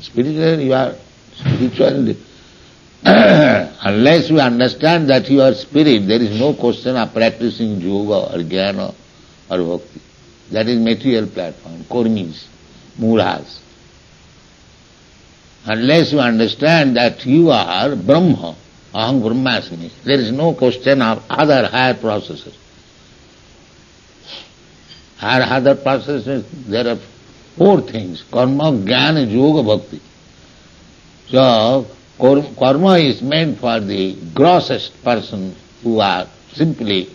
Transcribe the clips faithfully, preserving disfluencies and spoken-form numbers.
Spiritual, you are spiritual. Unless you understand that you are spirit, there is no question of practicing yoga or jñāna or bhakti. That is material platform, kormis, mūrās. Unless you understand that you are brahmā, aham brahmāsmi, there is no question of other higher processes. Higher other processes, there are four things: karma, jnana, yoga, bhakti. So, karma is meant for the grossest person who are simply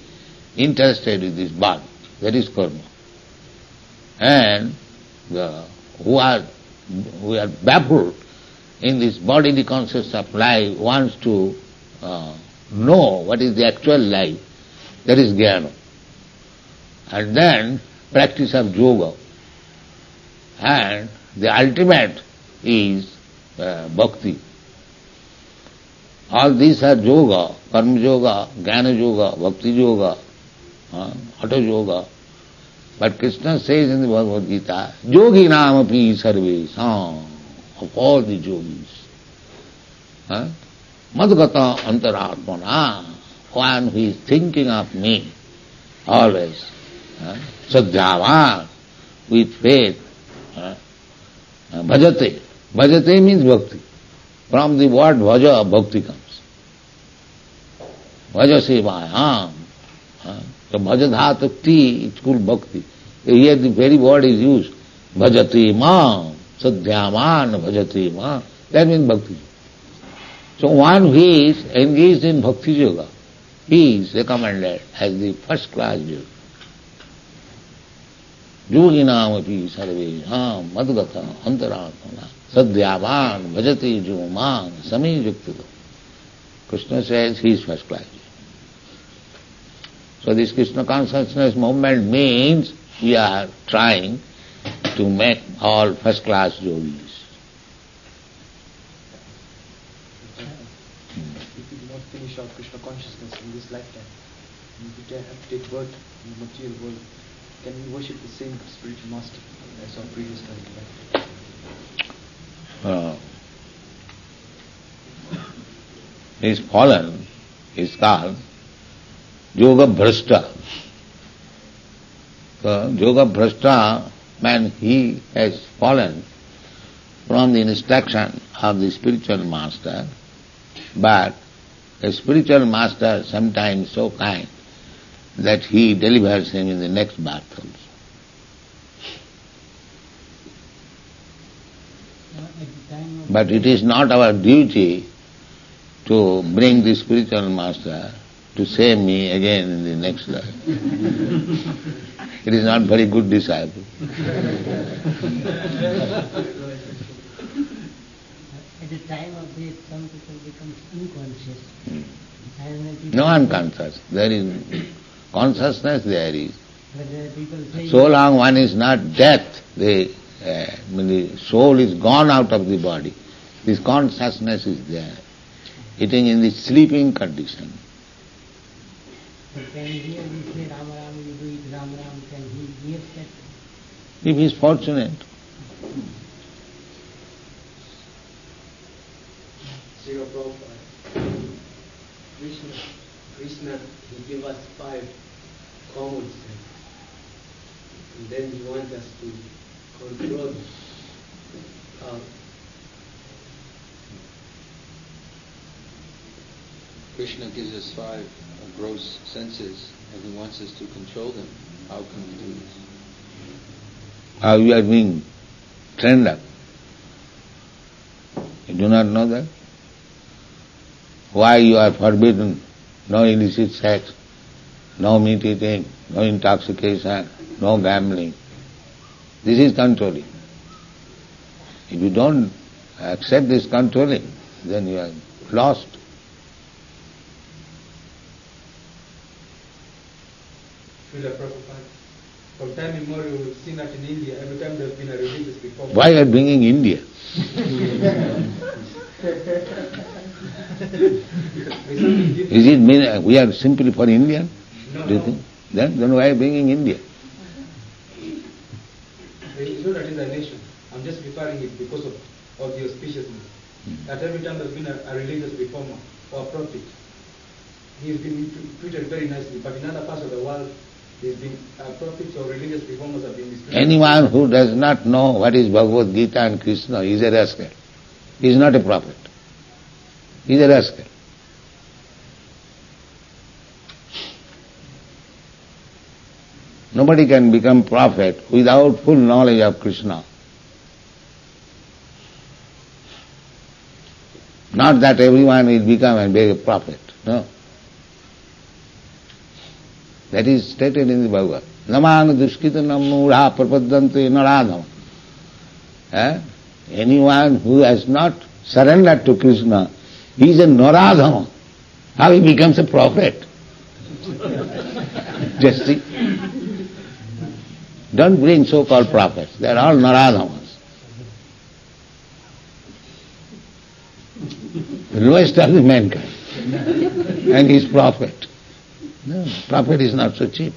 interested in this body. That is karma. And the, who are who are baffled in this bodily concepts of life, wants to uh, know what is the actual life, that is jnana. And then practice of yoga. And the ultimate is uh, bhakti. All these are yoga, karma yoga, jnana yoga, bhakti yoga, uh, hatha yoga. But Krishna says in the Bhagavad Gita, yogi namapi sarvesam, of all the yogis, huh? madhgata antaratmana, one who is thinking of me, always, huh? sadhyavan, with faith, huh? bhajate. Bhajate means bhakti. From the word bhaja, bhakti comes. Bhaja sevayam. Huh? So bhajadhatakti, it's called bhakti. Here the very word is used. Bhajati ma, sadhyamana bhajati ma. That means bhakti. So one who is engaged in bhakti yoga, he is recommended as the first class yoga. Yoginam api sarvesham madgata antaratmana sadhyavan bhajati juman sami yuktato. Krishna says he is first class. So this Krishna consciousness movement means we are trying to make all first class yogis. If we do not finish out Krishna consciousness in this lifetime, we can have to take birth in the material world. Can we worship the same spiritual master as our previous lifetime? Uh, he is fallen, he is called Yoga-bhraṣṭa. So, Yoga-bhraṣṭa, man, he has fallen from the instruction of the spiritual master, but the spiritual master sometimes so kind that he delivers him in the next birth also. But it is not our duty to bring the spiritual master to save me again in the next life. It is not very good disciple. At the time of death, some people become unconscious. Hmm. No unconscious. There is consciousness there is. But there are people saying so long one is not death, the, uh, the soul is gone out of the body. This consciousness is there. It is in the sleeping condition. But can he hear we say Ram Ram, you do it Ram Ram, can he hear that? If he is fortunate. Srila Prabhupada, Krishna, Krishna, he gave us five common sense. And then he wants us to control uh, Krishna gives us five gross senses and he wants us to control them. How can we do this? How you are being trained up. You do not know that? Why you are forbidden? No illicit sex, no meat eating, no intoxication, no gambling. This is controlling. If you don't accept this controlling, then you are lost. From time immemorial, we've seen that in India, every time there's been a religious reform. Why are you bringing India? Is it mean we are simply for India? No, do you think? No. Then, then why are you bringing India? Religion, that is a nation. I'm just preparing it because of of the auspiciousness, mm. that every time there's been a, a religious reformer or a prophet, he's been treated very nicely, but in other parts of the world, there's been uh, prophets or religious reformers have been mistreated. Anyone who does not know what is Bhagavad Gita and Krishna is a rascal. He is not a prophet. He is a rascal. Nobody can become prophet without full knowledge of Krishna. Not that everyone will become and be a prophet, no. That is stated in the Bhagavad. Namāna duṣkitanam mūrā prapaddante narādhama. Eh? Anyone who has not surrendered to Krishna, he is a narādhama. How he becomes a prophet? Just see. Don't bring so-called prophets. They are all Narādhamas. The lowest of the mankind. And he's prophet. No, prophet is not so cheap.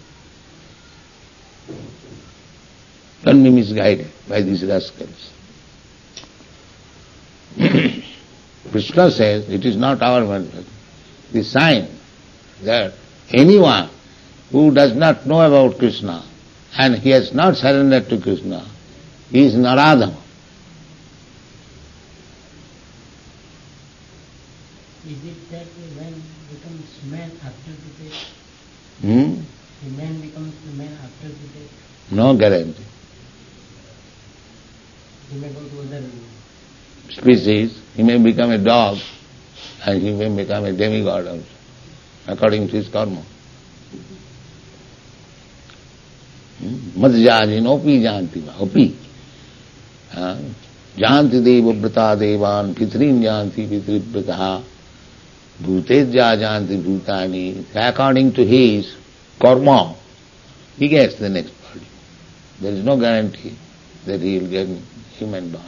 Don't be misguided by these rascals. Krishna says, it is not our mantra, the sign that anyone who does not know about Krishna and he has not surrendered to Krishna, he is Narādhama. Is it that man becomes man after the death? Hmm? The man becomes the man after the death? No guarantee. He may go to other species, he may become a dog and he may become a demigod also, according to his karma. Madhyājinopi jantiva, opi. Janti deva-vratā devān, pitrim janti pitṛ-vratāḥ, bhūtejyā janti bhūtāni. According to his karma, he gets the next body. There is no guarantee that he will get human body.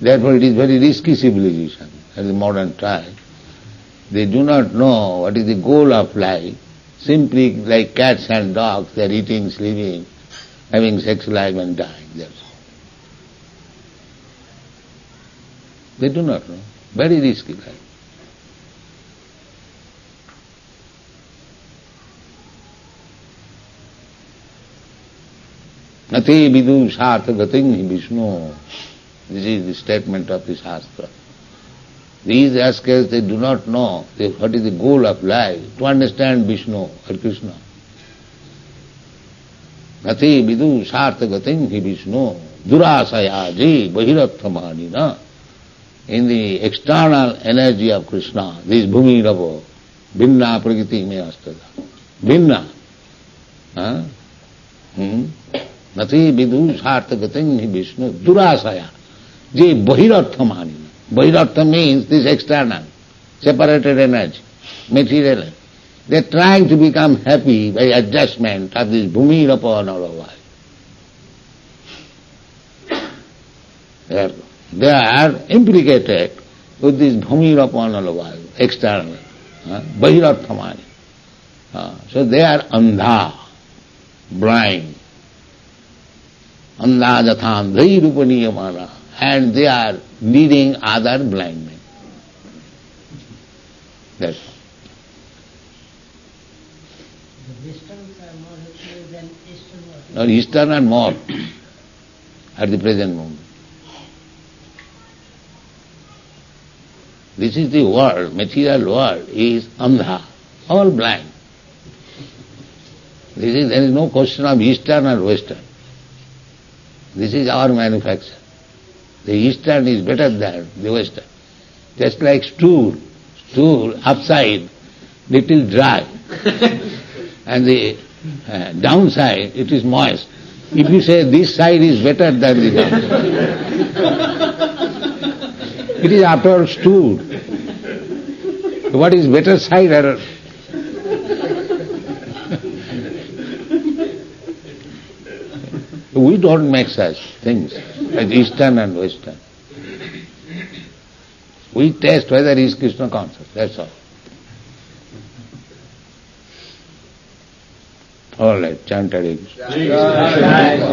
Therefore it is very risky civilization, as the modern time. They do not know what is the goal of life. Simply like cats and dogs, they are eating, sleeping, having sex life and dying. That's all. They do not know. Very risky life. Nati vidu svārtha-gatiṁ Vishnu. This is the statement of the Shastra. These rascals, they do not know they, what is the goal of life, to understand Vishnu or Krishna. Nati vidu svārtha-gatiṁ hi Vishnu durāsayāji bahiratthamāni na. In the external energy of Krishna, this bhumi ravo, bhinna prakriti me astada. Bhinna. Huh? Hmm? Nati vidu svārtha-gatiṁ hi Vishnu durāsayāji bahiratthamāni na. Bahirattha means this external, separated energy, material. They are trying to become happy by adjustment of this bhumi, rapa and otherwise. They are implicated with this bhumi, rapa and otherwise, external, bahiratthamāni. So they are andhā, blind. Andhā jathān dhai rupaniyamānā. And they are leading other blind men. That's all. The Westerns are more helpful than Eastern? No, Eastern are more at the present moment. This is the world, material world is andhā, all blind. This is, there is no question of Eastern or Western. This is our manufacture. The Eastern is better than the Western. Just like stool, stool upside, little dry. And the uh, downside, it is moist. If you say this side is better than the downside, it is after all stool. What is better side? Or we don't make such things as Eastern and Western. We test whether he is Krishna conscious, that's all. All right, chant Hare Krishna.